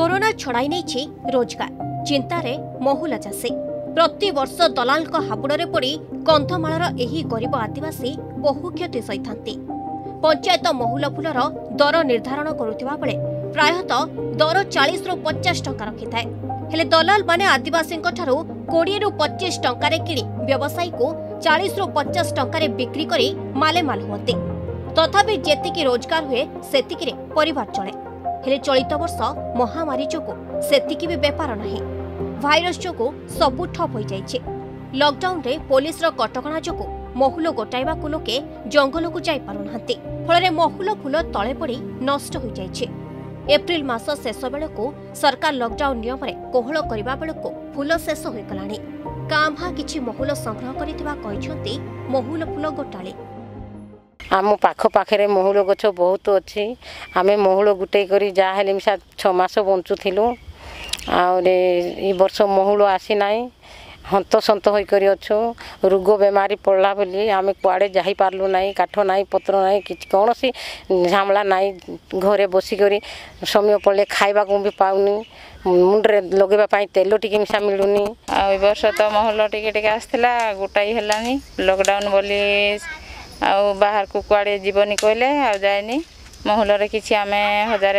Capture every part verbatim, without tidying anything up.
Corona छड़ाई नहीं रोजगार चिंतार महुला चाषी प्रति वर्ष दलाल हाबुड़े पड़ी कंधमाल एही गरीब आदिवासी बहु क्षति सही पंचायत महुल फुलर दर निर्धारण करुवा बेले प्रायतः दर चालीस रु पचास टंका रखी थाए दलाल माने आदिवासी कोड़े रु पचीस टंकार कि व्यवसायी को चालीस रु पचास टंकार बिक्री कर मालेमाल हमें तथापि जेतिकी रोजगार हुए सेतिकी परिवार चले हेले चलित वर्ष महामारी जोगु सेतिकी भी बेपार नहीं भाइरस जोगु सबु ठप हो जाइछे। लॉकडाउन रे पुलिस रो कटकणा जोगु महुल गोटाइबा को लोके जंगल को जाई पारु नहंती फलरे महुल फुल तळे पड़ी नष्ट हो जाइछे। एप्रिल मास शेष बेलू सरकार लॉकडाउन नियम कोहल करने बेलू फुल शेष हो गलाणी गाँ भा कि महुल संग्रह कर महुल फुल गोटाली आम पाखपाखे महुल गच बहुत अच्छी आम महुल गुटे करी जाहेले मिसा छमास बंचुलु आर्ष महुल आसी ना हंतसंत होकर अच्छु रोग बेमारी पड़ला बोली आम कुआड़े जापारू ना काठ ना पत्र ना कि कौन सी झामला ना घरे बसिक समय पड़े खाइबा को भी पाऊनी मुंडरे लगेवाई तेल टी मिसा मिलूनी आर्ष तो महुल टे आसला गोटाई है लॉकडाउन बोली आउ बाहर को कुआड़े जीवनी कहले आ जाए महुल कि आम हजार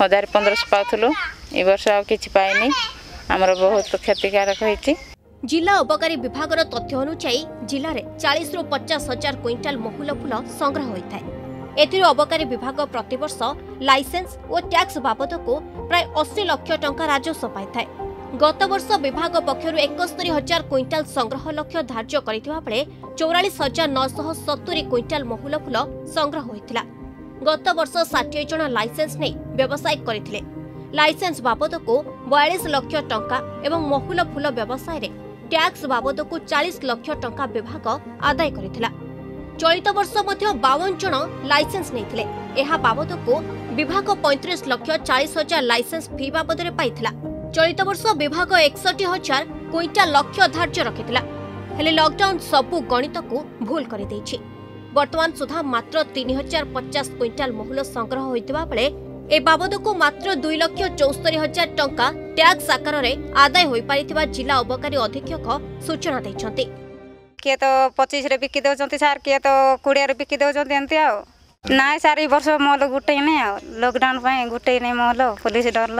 हजार पंद्रह पाथुलु ए वर्ष आ कि पाइनी आमर बहुत क्षतिकारक होती। जिला उपकारी विभाग तथ्य अनुसायी जिले में चालीस रु पचास हजार क्विंटाल महुल फुल संग्रह होता है। एतिर अबकारी विभाग प्रतिवर्ष लाइसेंस और टैक्स बाबद को प्राय अस्सी लाख टंका राजस्व पाई थाए। गत वर्ष विभाग पक्षर एकस्तरी हजार क्विंटाल संग्रह लक्ष्य धार्य करे चौरालीस हजार नौशह सत्तरी क्विंटाल महुल फुल संग्रह होता। गत वर्ष षाठी जन लाइसेंस नहीं व्यवसाय करते लाइसेंस बाबद को बयालीस लाख टंका एवं महुल फुल व्यवसाय रे टैक्स बाबद को चालीस लाख टंका विभाग आदाय करथिला। चलित वर्ष मध्य बावन जन लाइसेंस नैथिले एहा बाबद को विभाग पैंतीस लाख चालीस हजार लाइसेंस फी बाबद रे पाइथिला। चलित वर्ष विभाग एकसठी हजार क्विंटाल लक्ष्य धार्य रखिथिला हेले लॉकडाउन सबु गणित को भूल कर देछि। वर्तमान सुधा मात्र तीन हजार पचास क्विंटाल महुल संग्रह होइतबा बेले ए बाबद को मात्र दुई लक्ष चौस्तरी हजार टंका टैक्स आकार रे आदाय होई पारिथिबा जिला अबकारी अधीक्षक सूचना दैछन्ते। के तो पच्चीस रे बिकि दउछन्ते सार के तो बीस रे बिकि दउछन्ते एंते आ ना सार वर्ष मल गोटे नहीं लॉकडाउन पे गोटे नहीं मल पुलिस डरल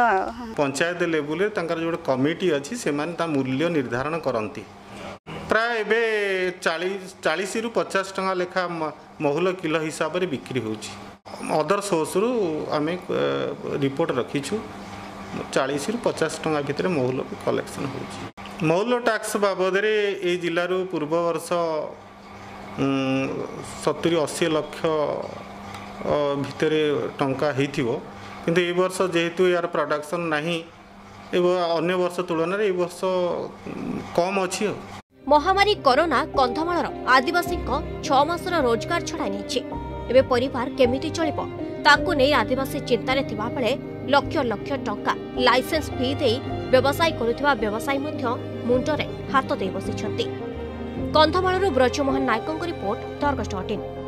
पंचायत लेवल जो कमिटी अच्छी से मूल्य निर्धारण करती प्राय चालीस चालीस रु पचास टका लेखा महुल किलो हिसाब से बिक्री होदर सोर्स रु आम रिपोर्ट रखीचु चालीस रु पचास टका भितर महुल कलेक्शन हो महुल टैक्स बाबद ये जिलूर पूर्व वर्ष सत्तरी अशी लक्ष भितर टंका हो किंतु ए वर्ष जेहेतु यार प्रोडक्शन नहीं अन्य वर्ष तुलन ए वर्ष कम अच्छी। महामारी कोरोना कंधमाल आदिवासी छह मासर रोजगार छड़ाई नहीं परिवार केमिति चलिबो ताकू नहीं आदिवासी चिंतार बेले लक्ष लक्ष टंका लाइसेंस फी दे व्यवसाय करुवा व्यवसायी मुंडरे हाथ दे बसिछन्ति। कंधमाल ब्रजमोहन नायकों रिपोर्ट दर्गस्ट अटिन।